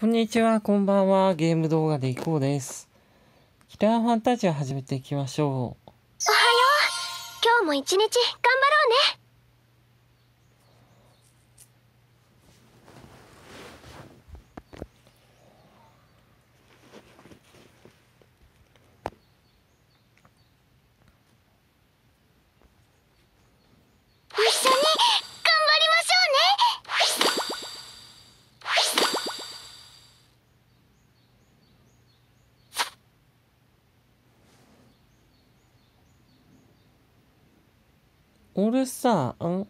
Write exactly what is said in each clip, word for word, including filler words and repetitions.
こんにちは、こんばんは。ゲーム動画でいこうです。キラーファンタジア始めていきましょう。おはよう。今日も一日頑張ろうね。俺さ、ん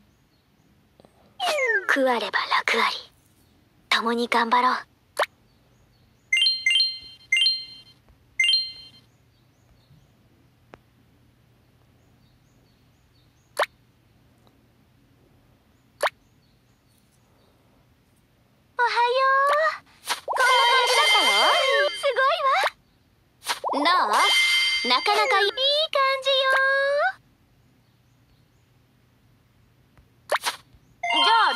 食われば楽あり。共に頑張ろう。おはよう。こんな感じだったの？すごいわ。どう？なかなかいい感じよ。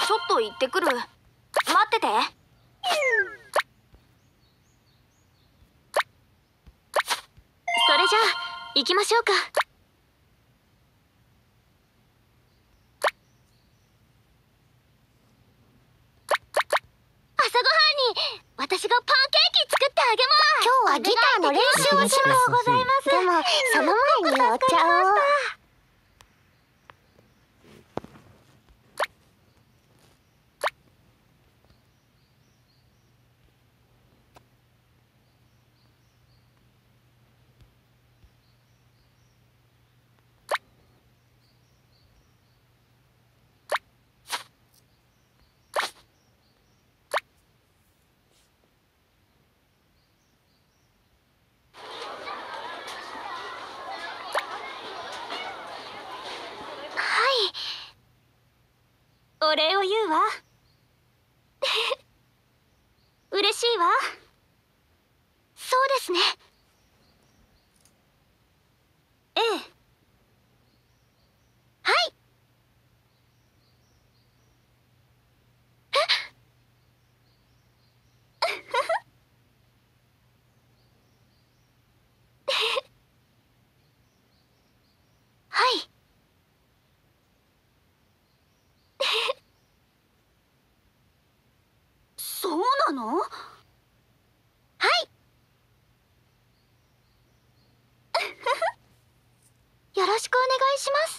ちょっと行ってくる。待ってて。それじゃあ行きましょうか。朝ごはんに私がパンケーキ作ってあげます。今日はギターの練習をしようございます。でもその前にお茶を。お礼を言うわ。嬉しいわ。そうですね。ええ。はい。はい。の？はい。よろしくお願いします。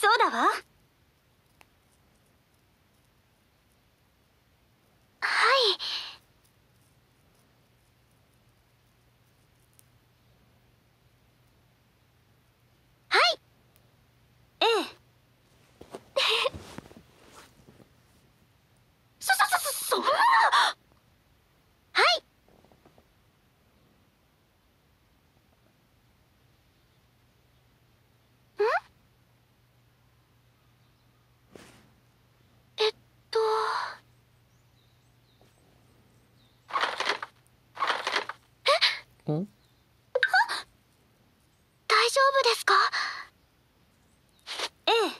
そうだわ。はい。はい。ええ。大丈夫ですか？ええ。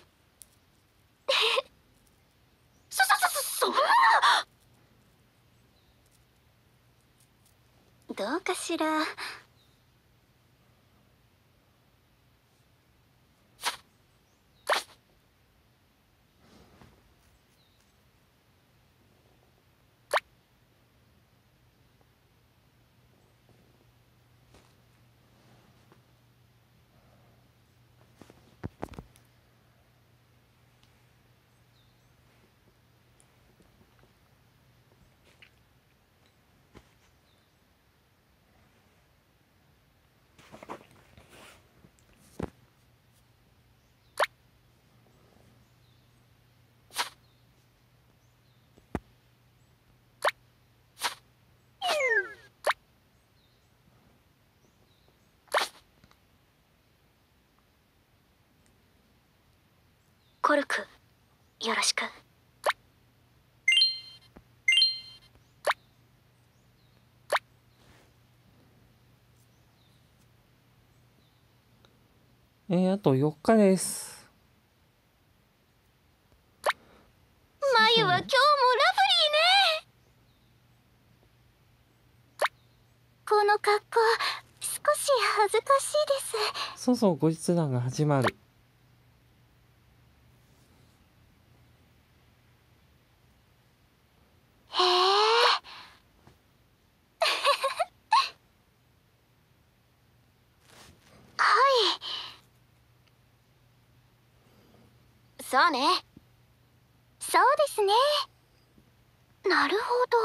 そそそそそんな。どうかしら。コルク、よろしく。えー、あとよっかです。格好少し恥ずかしいです。そうそう、後日談が始まる。へえはいそうね、そうですね。なるほど。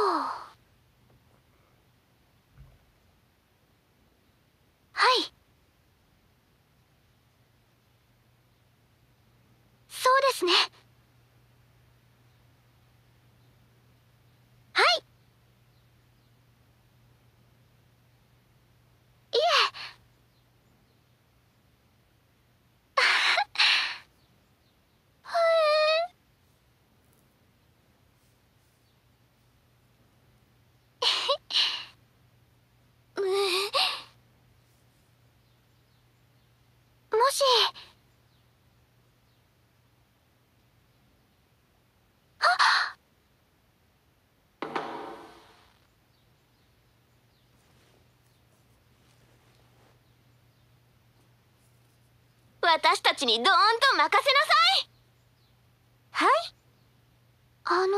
はい。そうですね。はい。いえ。私たちにどーんと任せなさい。はい。あのー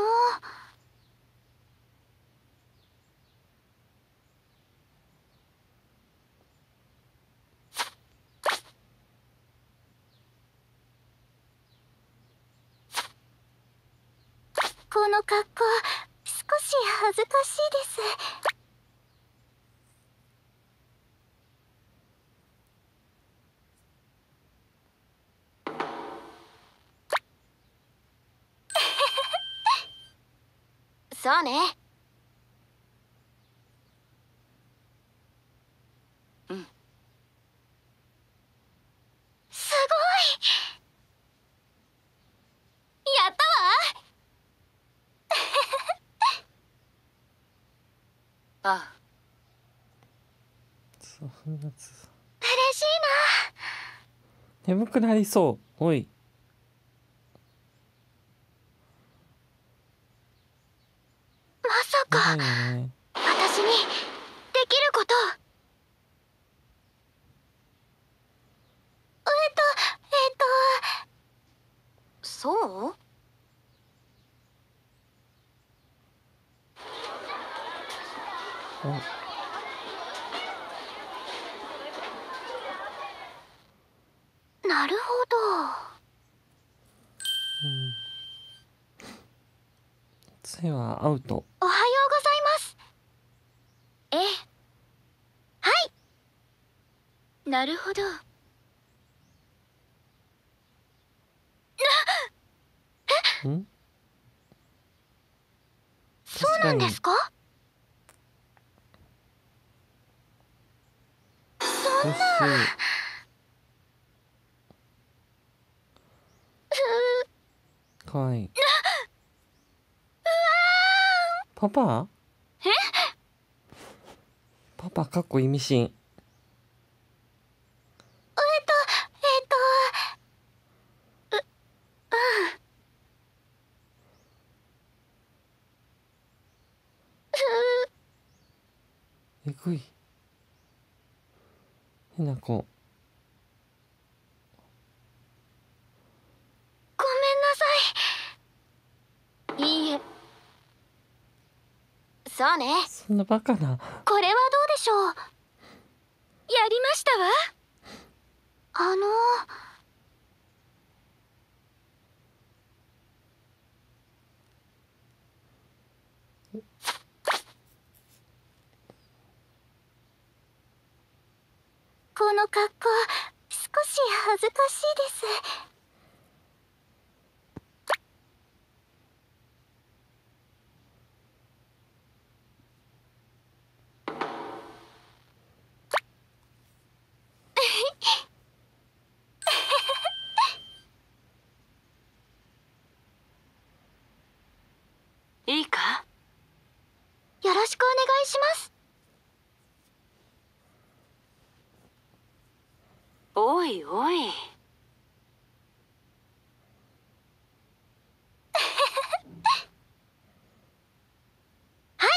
この格好少し恥ずかしいです。そうね。うん。すごい。やったわ。ああ。嬉しいな。眠くなりそう。おい。私にできること、えっとえっとそう？なるほど。次はアウト。おはよう。なるほど。な、え？ん？そうなんですか？そんな。かわいい。パパ？え？パパかっこ意味深。えぐい。変な子。ごめんなさい。いいえ。そうね。そんなバカな。これはどうでしょう。やりましたわ。あのー。この格好少し恥ずかしいです。いいか？よろしくお願いします。おいおいはい、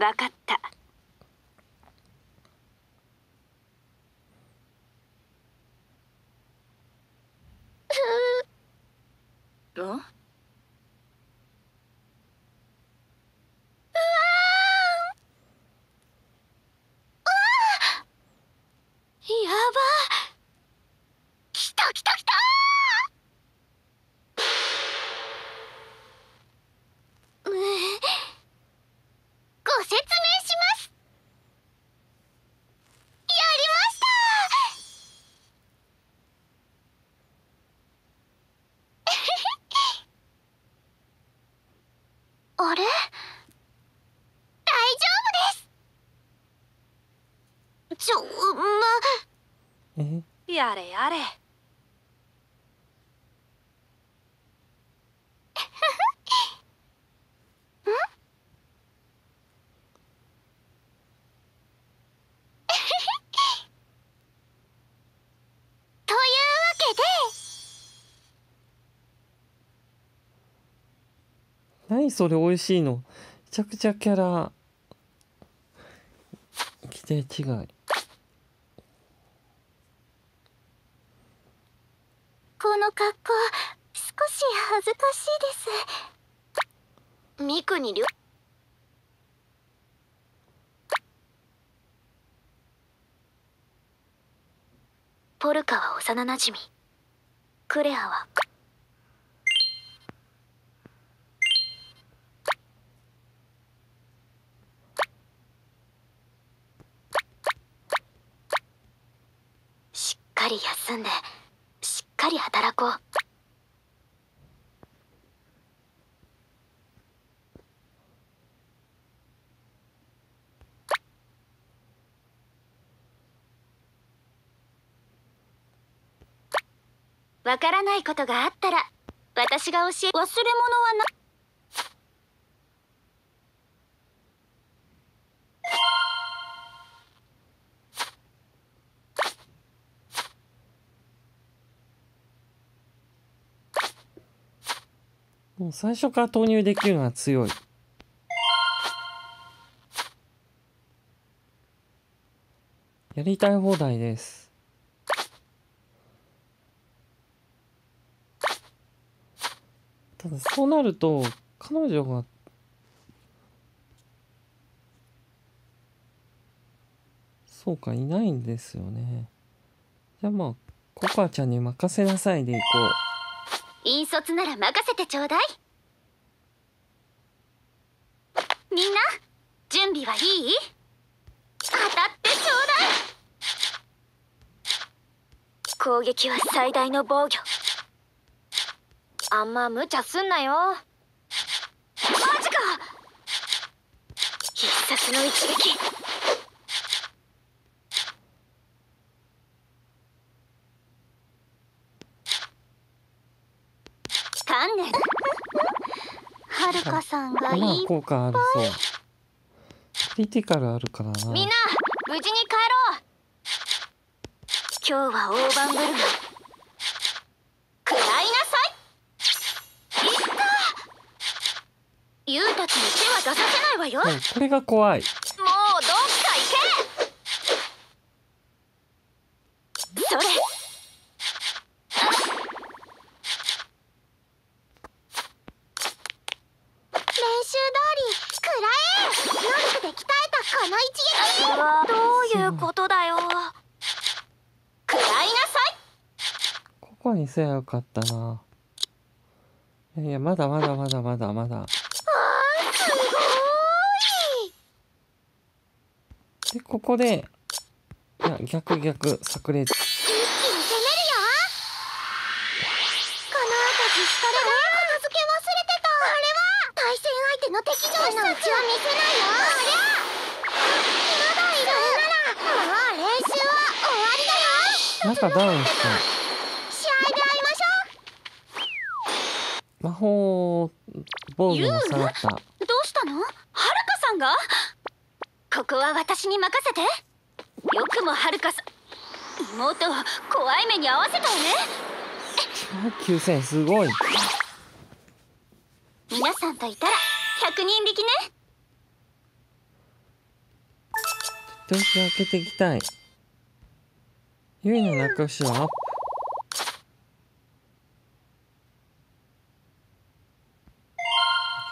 わかった。ろ？うわー、やばー、来た来た来たー。ご説明します。やりましたーあれ、大丈夫です。ちょ、まやれやれんというわけで、何それ、おいしいの。めちゃくちゃキャラ規定違い。この格好、少し恥ずかしいです。ミクにりょポルカは幼なじみ、クレアはしっかり休んで。しっかり働こう。わからないことがあったら私が教え。忘れ物はな。もう最初から投入できるのは強い。やりたい放題です。ただそうなると彼女がそうかいないんですよね。じゃあまあココアちゃんに任せなさいでいこう。引率なら任せてちょうだい。みんな準備はいい？当たってちょうだい。攻撃は最大の防御。あんま無茶すんなよ。マジか。必殺の一撃。はるかさんがいっぱい。効果あるそう。クリティカルあるからな。みんな無事に帰ろう。今日は大盤振る舞い。食らいなさい。いった。ユウたちに手は出させないわよ。これが怖い。もうどっか行け。それ。どういうことだよ。食らいなさい。ここにせやよかったな。いやいや、まだまだまだまだまだ。あー、すごい。で、ここで、いや、逆逆、炸裂。一気に攻めるよ。この後自主トレだよ。片付け忘れてた。あれは対戦相手の敵情視察は見せないよ。ありゃなんかダウンした。試合で会いましょう。魔法防具も下がった。どうしたの？はるかさんが？ここは私に任せて。よくもはるかさん、妹を怖い目に遭わせたよね。きゅうせんすごい。皆さんといたらひゃくにんびきね。一息開けていきたい。ゆいの仲良しはアップ。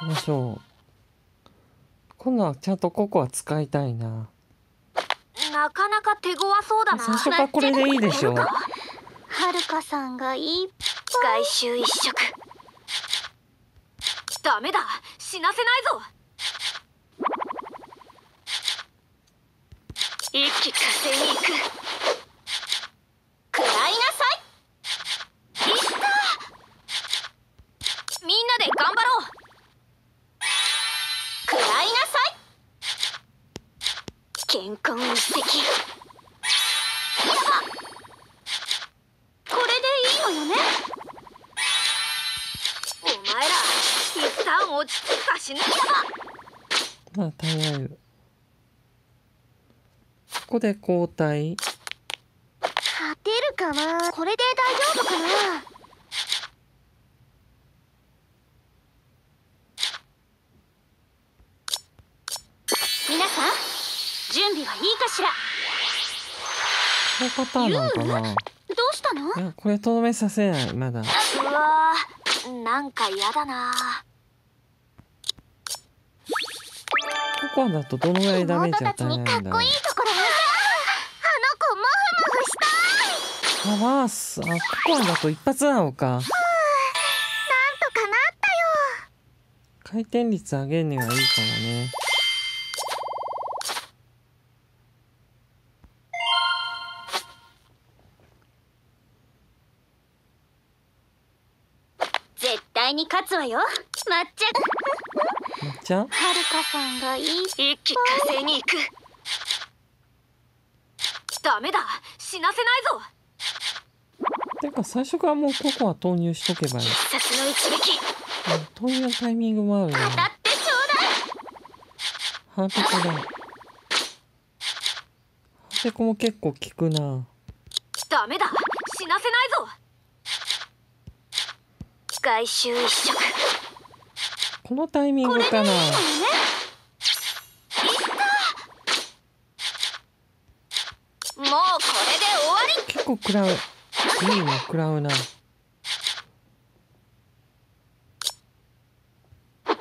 ましょう。今度はちゃんとココア使いたいな。なかなか手強そうだな。最初からこれでいいでしょう。はるかさんがいっぱい。外周一色。ダメだ、死なせないぞ。一気かせに行く。食らいなさい。いった。みんなで頑張ろう。食らいなさい。健康一滴。これでいいのよね。お前ら一旦落ち着かしなければ。まあ耐える。ここで交代。勝てるかな。これで大丈夫かな。皆さん準備はいいかしら。このパターンなんかな。どうしたの？いや、これとどめさせないまだ。うわー、なんか嫌だな。ココアだとどのぐらいダメージ与えないんだろう。妹たちにかっこいいところ。あ、まあ、あ、ココアだと一発なのか。なんとかなったよ。回転率上げるにはいいからね。絶対に勝つわよ、まっちゃん。まっちゃん？はるかさんがいい。一気かせに行く。ダメだ、死なせないぞ。てか最初からもうココア投入しとけばいい。投入のタイミングもあるよ。当たってちょうだい。ハーテコだ。ハーテコも結構効くな。ダメだ、死なせないぞ。外周一色。このタイミングかな。もうこれで終わり。結構食らう。いいな、食らうな。練習通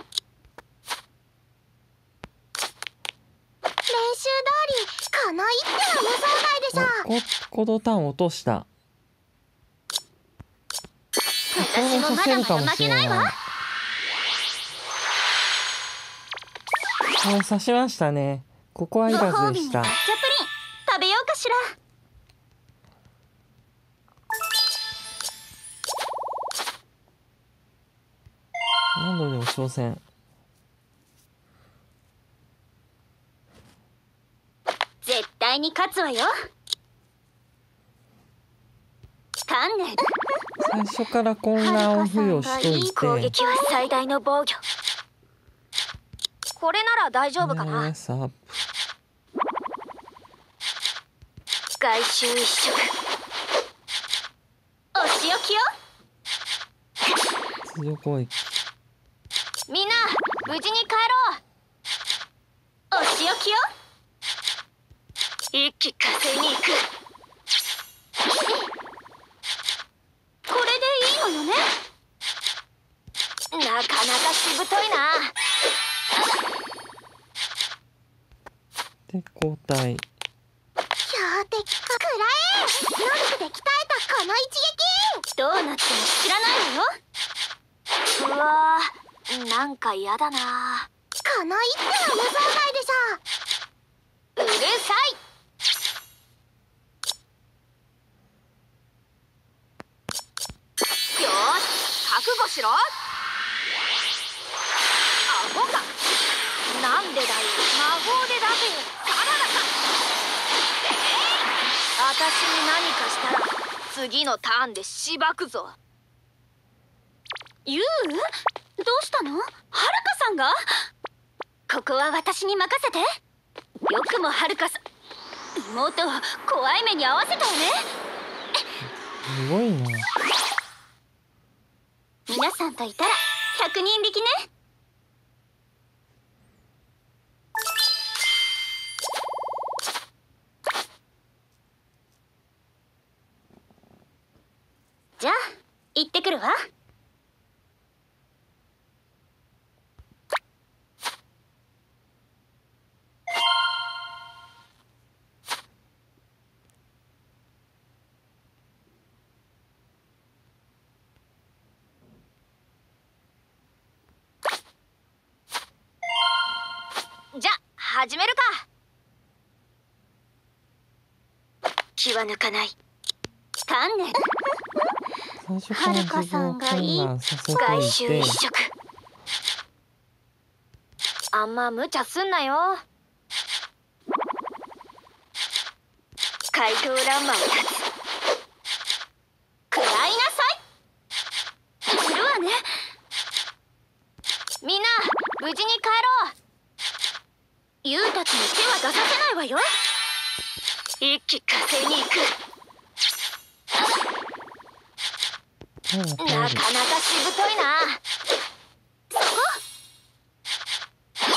り、この一手は予想外でしょ。コードターン落とした。私もまだまだ負けないわ。これ刺しましたね。ここはいらずでした。抹茶プリン、食べようかしら。何度でも挑戦。絶対に勝つわよ。観念。最初から混乱を付与しといて。いい攻撃は最大の防御。これなら大丈夫かな。外周一色。お仕置きよ。通常攻撃。みんな無事に帰ろう。お仕置きよ。一気かせに行く。これでいいのよね。なかなかしぶといな。で交代。強敵かくらえ。能力で鍛えたこの一撃。どうなっても知らないのよ。うわー、なんか嫌だな。この一手は予想外でしょ。うるさい。よーし、覚悟しろ。アホか。なんでだよ。魔法で出せよ。サラダか。あたしに何かしたら次のターンでしばくぞ。ユウ？どうしたの？はるかさんが？ここは私に任せて。よくもはるかさん、妹を怖い目に遭わせたよね。すごいな。皆さんといたら百人力ね。じゃあ行ってくるわ。始めるか。気は抜かない。丹念。はるかさんがいい。外周一色。あんま無茶すんなよ。怪盗乱馬を立つ。食らいなさい。いるわね。みんな無事に帰ろう。ユウたちに手は出させないわよ。一気かせに行く。なかなかしぶといな。そこ。や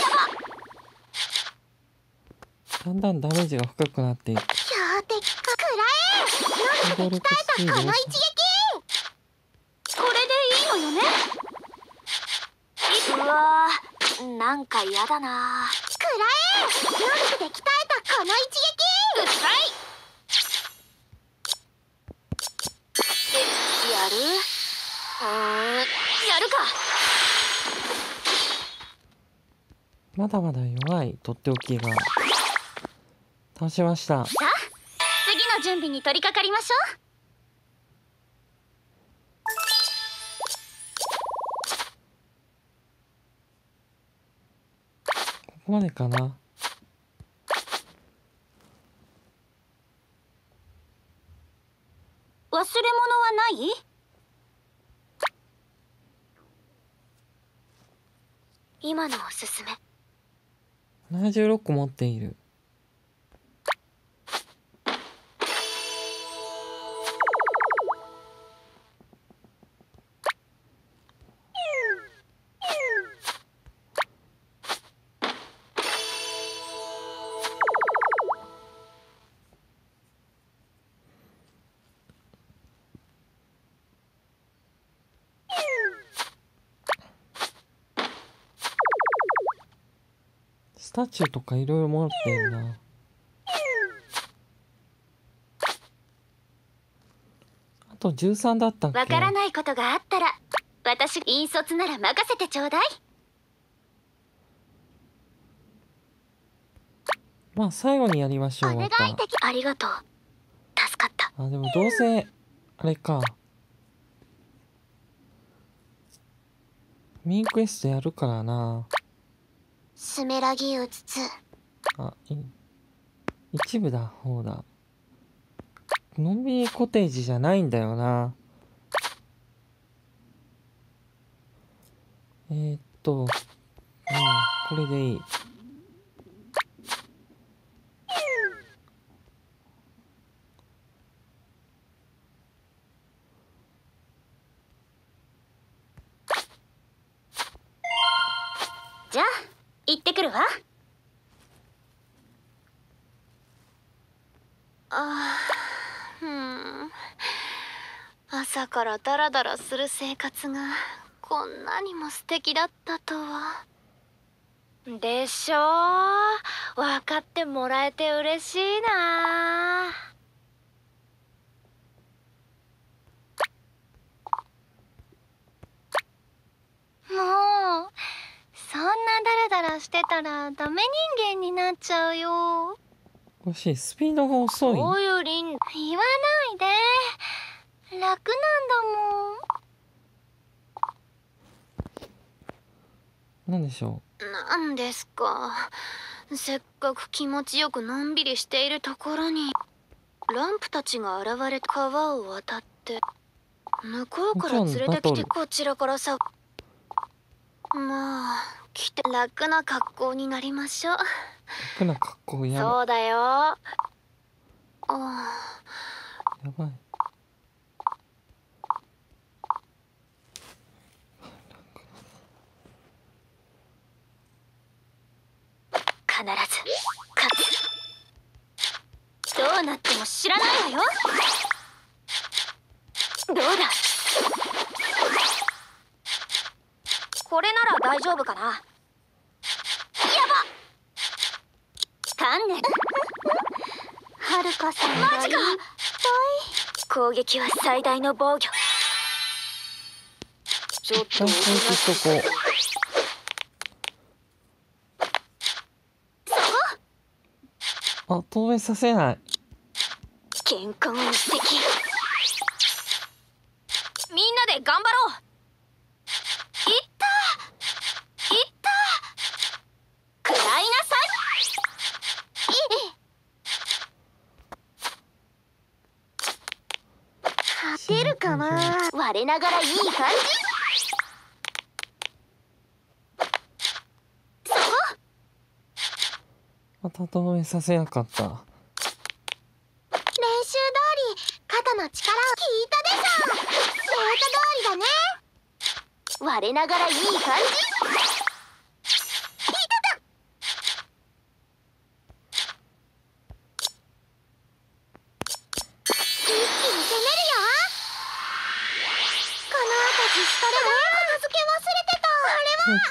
ば。だんだんダメージが深くなっていく。標的かくらえ。よく鍛えたこの一撃。これでいいのよね。うわー、なんか嫌だな。くらえ！能力で鍛えたこの一撃！うっさい！え、やる？うーん、やるか！まだまだ弱いとっておきが倒しました。さあ、次の準備に取り掛かりましょう。ここまでかな。忘れ物はない？今のおすすめ。ななじゅうろっこ持っている。スタチューとかいろいろ持ってるな。あとじゅうさんだったっけ。わからないことがあったら私引率なら任せてちょうだい。まあ最後にやりましょう。お願い的。ありがとう、助かった。あ、でもどうせあれか、ミンクエストやるからな。スメラギウツツ。あ、い一部だほうだ。のんびりコテージじゃないんだよな。えー、っと、うん、これでいい。じゃあ。行ってくるわ。あー、うん、朝からダラダラする生活がこんなにも素敵だったとは。でしょう。分かってもらえて嬉しいな。もうそんなダラダラしてたらダメ人間になっちゃうよ。おしい、スピードが遅い。おゆりん、言わないで。楽なんだもん。なんでしょう。なんですか。せっかく気持ちよくのんびりしているところにランプたちが現れ、川を渡って向こうから連れてきて、こちらからさ。まあ来て楽な格好になりましょう。楽な格好やばい。そうだよ。ああ。やばい。必ず勝つ。どうなっても知らないわよ。どうだ。これなら大丈夫かな。やば。丹念。はるかさんがいい。マジか。攻撃は最大の防御。ちょっと。そこ。あ、投影させない。健康一滴。みんなで頑張ろう。いったー、いったー、くらいなさい。勝てるかな。我ながらいい感じ。整えさせなかった。練習通り肩の力を効いたでしょ。データ通りだね。我ながらいい感じ。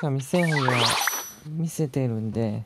見せないよ。見せてるんで。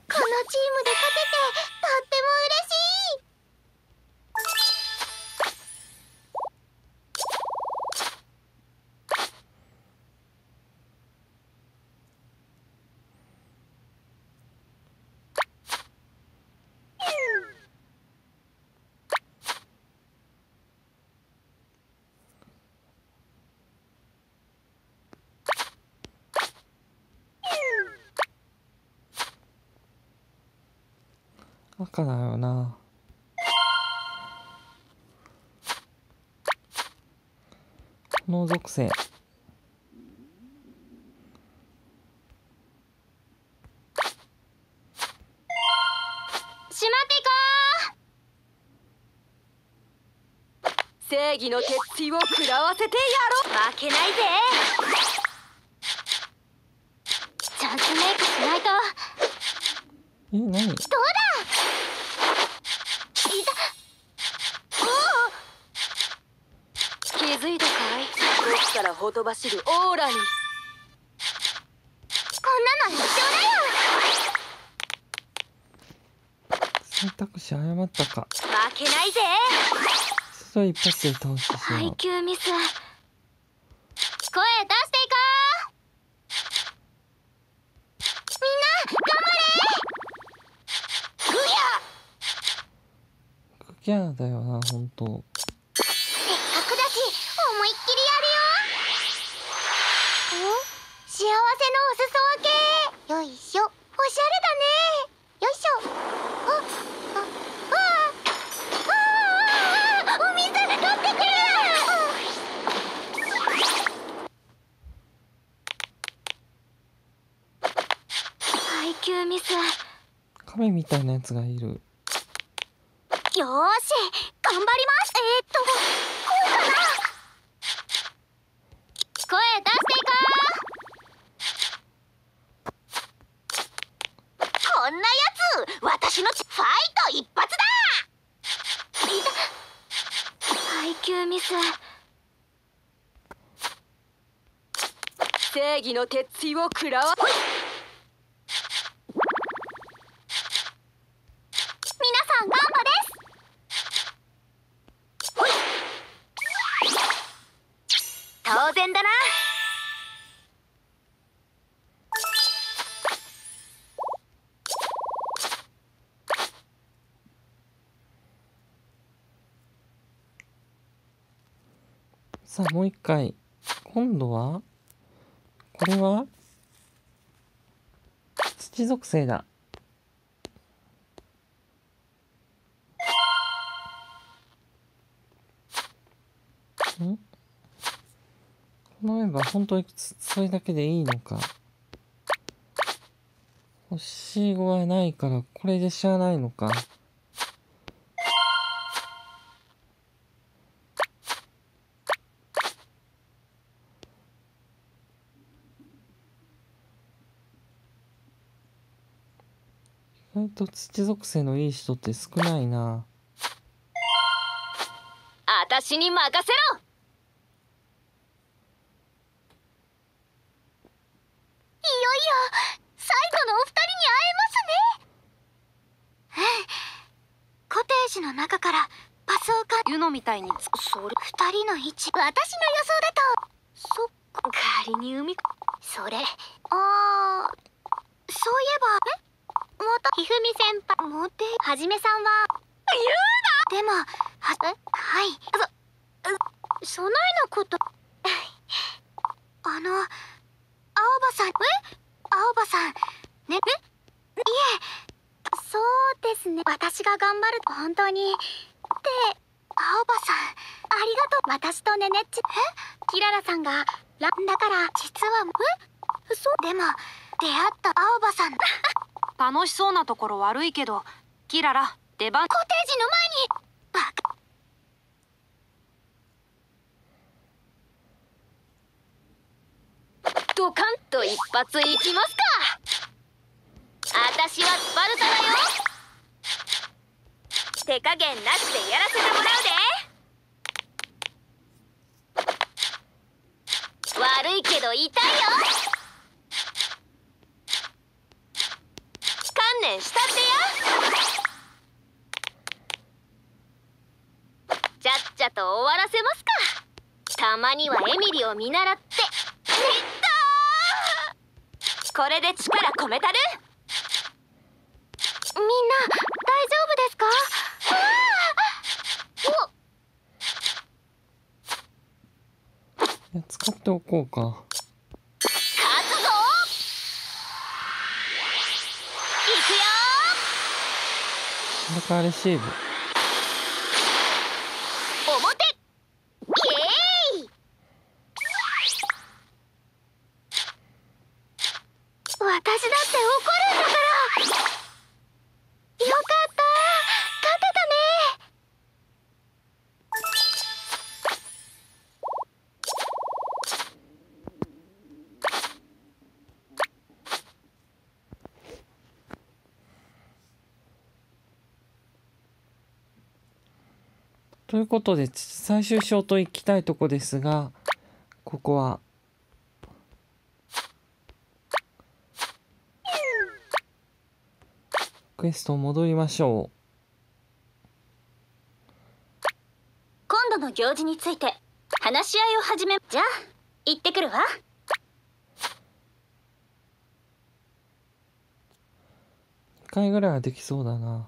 赤だよな。能属性。しまっていこう。正義の鉄槌を食らわせてやろう。負けないぜ。チャンスメイクしないと。え、何？どうだ。からほとばしるオーラに。こんなの一緒だよ。選択肢誤ったか。負けないぜ。それ一発で倒してしまう。配球ミス。声出していこう。みんな頑張れ。グギャー。グギャーだよな、本当。亀みたいなやつがいる。よーし、頑張ります。えー、っと、こうかな。声出していこう。こんなやつ、私のファイト一発だ。いた。配球ミス。正義の鉄槌を食らわ。さあ、もう一回。今度はこれは土属性だ。ん？このメンバー本当にそれだけでいいのか。星ごはないからこれでしゃあないのか。意外と土属性のいい人って少ないな。私に任せろ。いよいよ最後のお二人に会えますね。うん、コテージの中からパスをかユノみたいにつく。それ二人の位置。私の予想だと。そっか、仮に海。それ、ああ、そういえば。え元ひふみ先輩モテはじめさんは言うな。でもははいそそないのこと。あの青葉さん、え青葉さんね、えいえそうですね、私が頑張ると本当にって青葉さんありがとう。私とねねっち、えキララさんがランだから実はえそうでも出会った青葉さん楽しそうなところ悪いけどキララ出番、コテージの前にバカ。ドカンと一発いきますか。私はスパルタだよ。手加減なしでやらせてもらうで。悪いけど痛いよ。観念したってよ。ちゃっちゃと終わらせますか。たまにはエミリを見習って。これで力込めたる。みんな大丈夫ですか。使っておこうか。勝つぞ。いくよ。中レシーブ。表。イエーイ。私だって怒るんだから。よかった。勝てたね。ということで最終章といきたいとこですが、ここはクエスト戻りましょう。今度の行事について話し合いを始め、じゃあ行ってくるわ。にかいぐらいはできそうだな。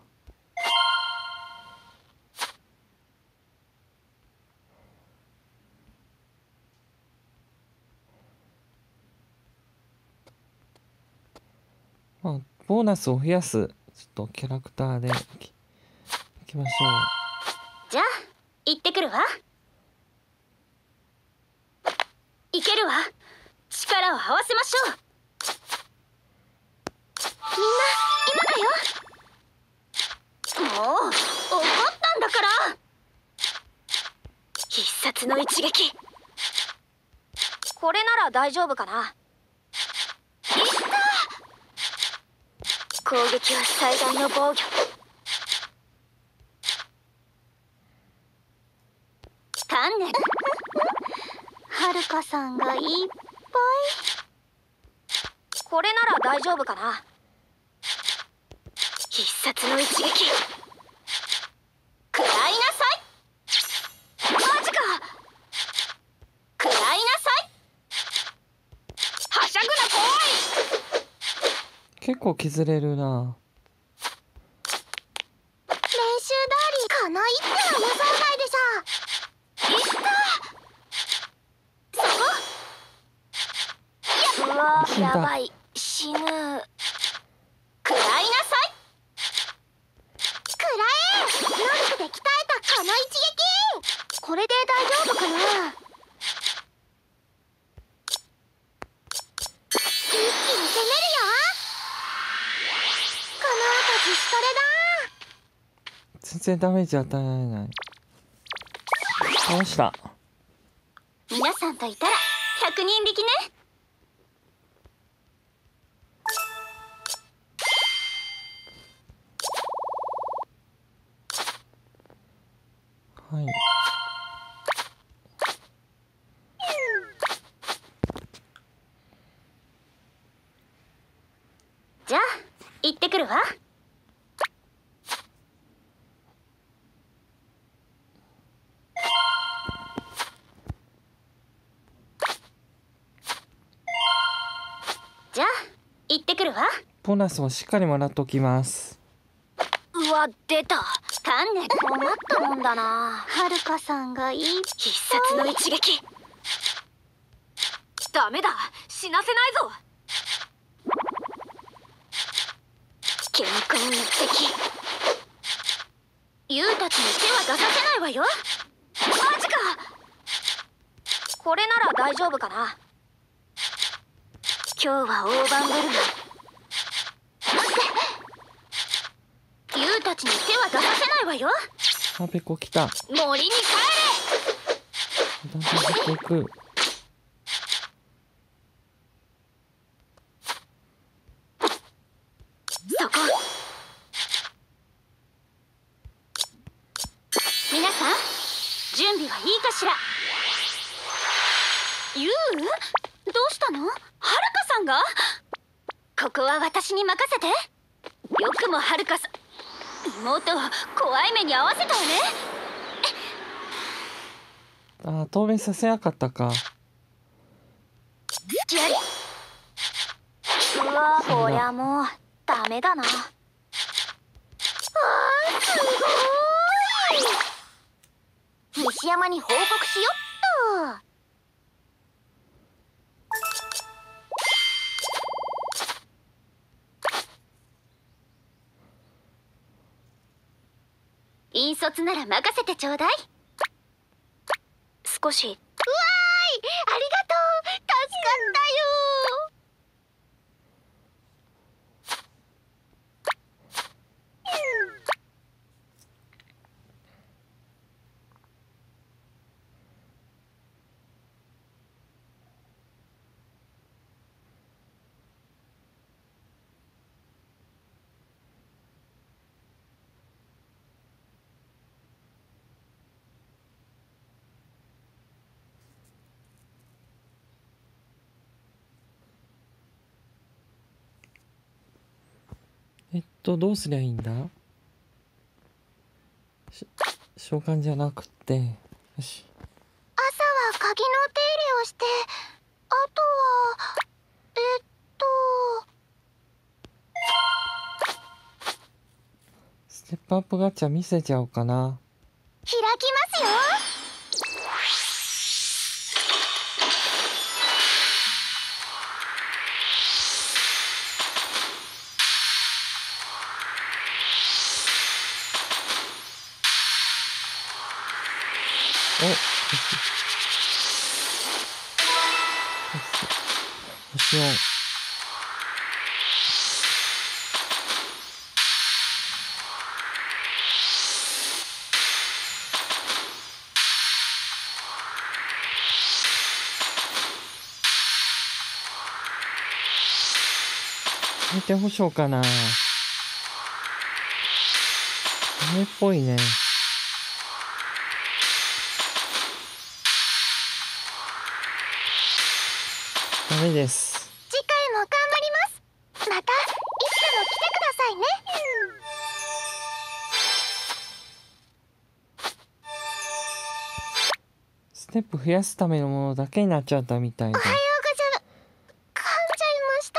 まあ、ボーナスを増やす、ちょっとキャラクターでいき、いきましょう。じゃあ行ってくるわ。いけるわ。力を合わせましょう。みんな今だよ。もう怒ったんだから。必殺の一撃、これなら大丈夫かな。攻撃は最大の防御。観念。はるかさんがいっぱい。これなら大丈夫かな。必殺の一撃。食らいなさい。マジか。食らいなさい。はしゃぐな、来い。結構削れるな。練習通りこの一手は予想外でさ。いった。そこ。うわ、やばい、死ぬ。くらいなさい。くらえ。能力で鍛えたこの一撃。これで大丈夫かな。一気に攻めるよ。それだ。全然ダメージ与えられない。倒した。皆さんといたらひゃくにんびきね。はい、じゃあ行ってくるわ。行ってくるわ。ボーナスをしっかりもらっときます。うわ、出た。丹念困ったもんだな。はるかさんがいい必殺の一撃。ダメだ、死なせないぞ。健康の敵、ユウたちに手は出させないわよ。マジか。これなら大丈夫かな。今日は大盤振る舞い。ユウたちに手は出させないわよ。あ、ペコ来た。森に帰れ。だんだん減っていく。そこ。皆さん、準備はいいかしら。ユウ、どうしたの？はるかさんが？ここは私に任せて。よくもはるかさん。妹、怖い目に合わせたわね。ああ、透明させなかったか。うわ、こりゃもうダメだな。あー、すごーい。西山に報告しよっと。引率なら任せてちょうだい。少し。うわーい、ありがとう、助かったよ、うん。えっとどうすりゃいいんだ。召喚じゃなくて、よし。朝は鍵の手入れをして、あとはえっとステップアップガチャ見せちゃおうかな。開きますよ。お見てほしょうかな。ダメっぽいね。ダメです。ステップ増やすためのものだけになっちゃったみたいで。おはようございます。噛んじゃいまし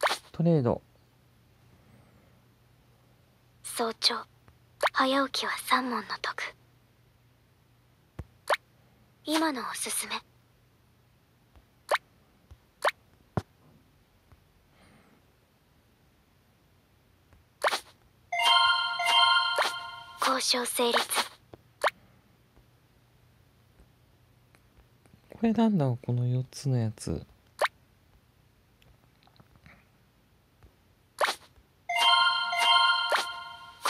た。トレード。早朝、早起きは三問の得。今のおすすめ。交渉成立。これなんだろう、このよっつのやつ。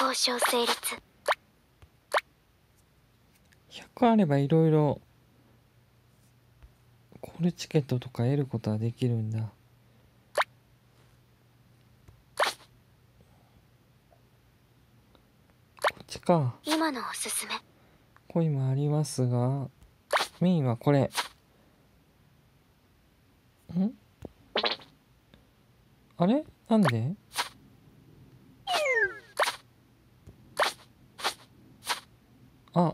交渉成立。ひゃくあればいろいろコールチケットとか得ることはできるんだ。今のおすすめ。コインもありますが、メインはこれ。ん？あれ？なんで？あ。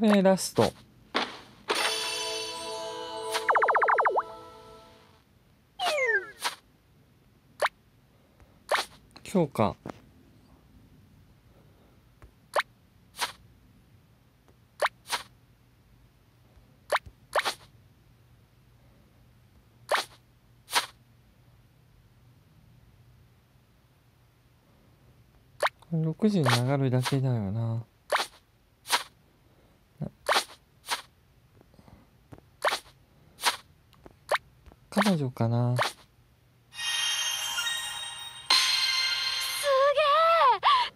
これラスト。強化。ろくじに上がるだけだよな。彼女かな。す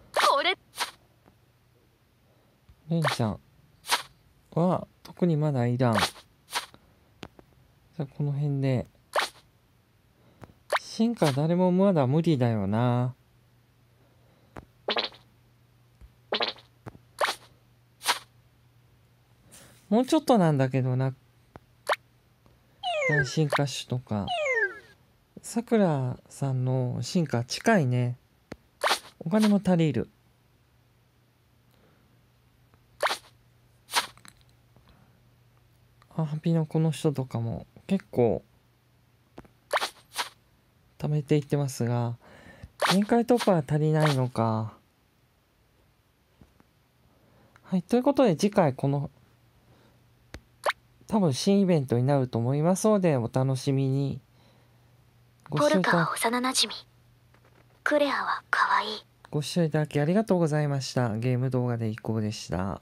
げー、これレンちゃんは特にまだいらん。じゃあこの辺で進化、誰もまだ無理だよな。もうちょっとなんだけどな、進化種とか。さくらさんの進化近いね。お金も足りる。あ、ハピのこの人とかも結構貯めていってますが、限界突破は足りないのか。はい、ということで次回この多分新イベントになると思いますのでお楽しみに。ご視聴いただきありがとうございました。ゲーム動画でいこうでした。